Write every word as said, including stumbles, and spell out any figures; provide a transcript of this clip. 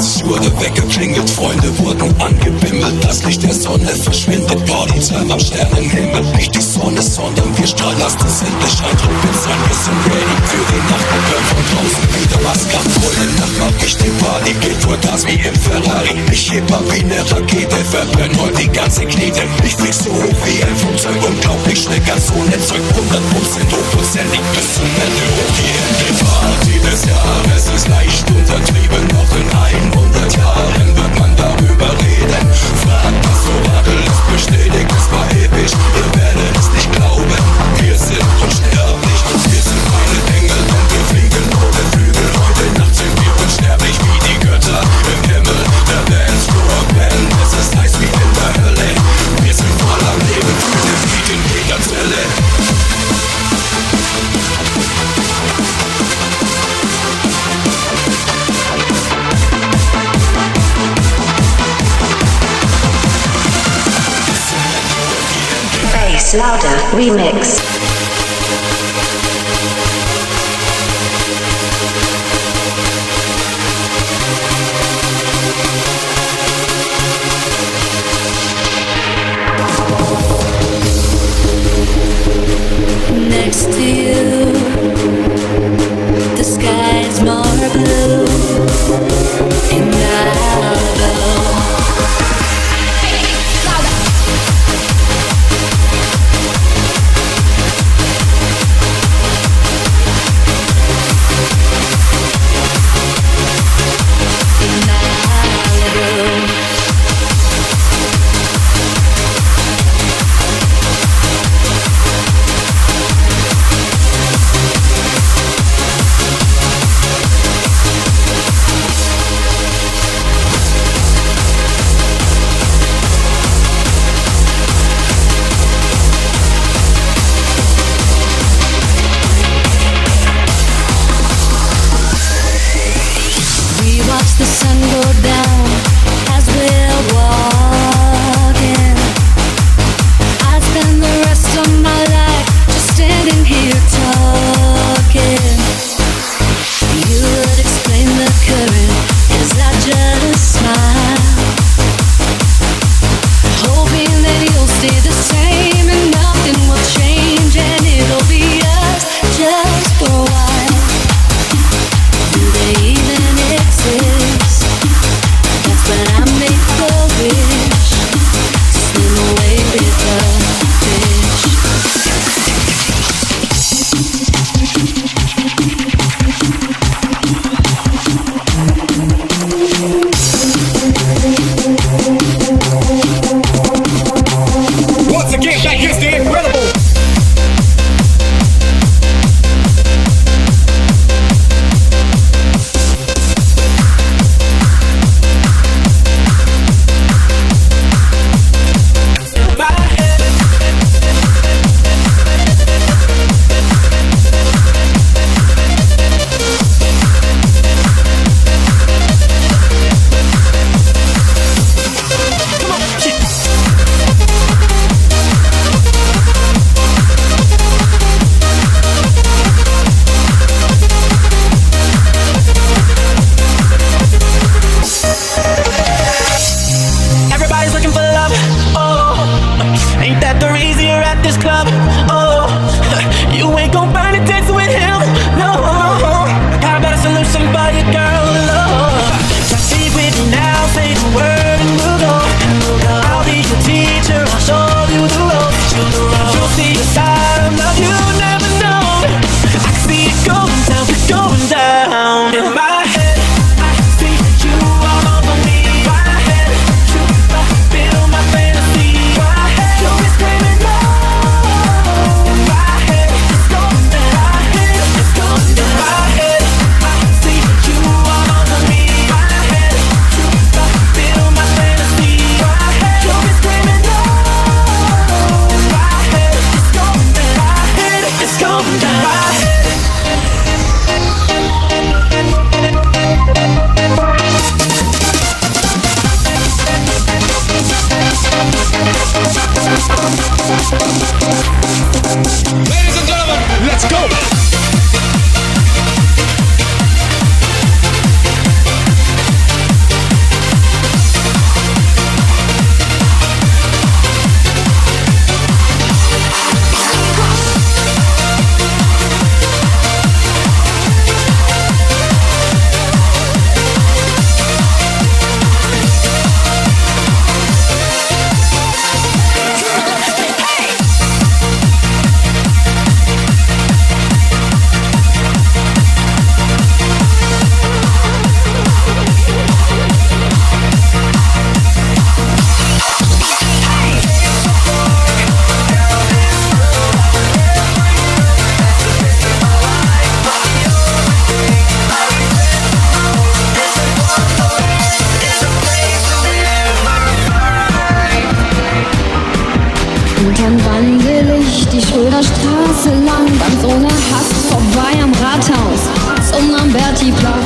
zwanzig Uhr der Wecker klingelt, Freunde wurden angebimmelt. Das Licht der Sonne verschwindet, Partytime am Sternenhimmel. Nicht die Sonne, sondern wir strahlen, lasst uns endlich Eintritt bezahlen. Wir sind ready für die Nacht und hören von draußen wieder was kam. Volle Nacht mach ich die Party, geht wohl das wie im Ferrari. Ich heb ab wie ne Rakete, verbrenn heute die ganze Knete. Ich flieg so hoch wie ein Flugzeug, unglaublich schnell, ganz ohne Zeug. hundert Prozent hochprozentig bis zum Ende hoch die Hände. Party des Jahres ist leicht untertrieben, noch in hundert Jahren wird man darüber reden. Frag das Orakel, es bestätigt, es war ewig. Ihr werdet es nicht glauben, wir sind unsterblich. Wir sind keine Engel und wir fliegen ohne Flügel. Heute Nacht sind wir unsterblich wie die Götter im Himmel. Der Dance Floor Band, es ist heiß wie in der Hölle. Wir sind voll am Leben, fühlen wie in jeder Zelle. Louder Remix. Next to you, the sky is more blue, and I love. Come down. die Schulder Straße lang, ganz ohne Hass, vorbei am Rathaus, zum Lambertiplatz.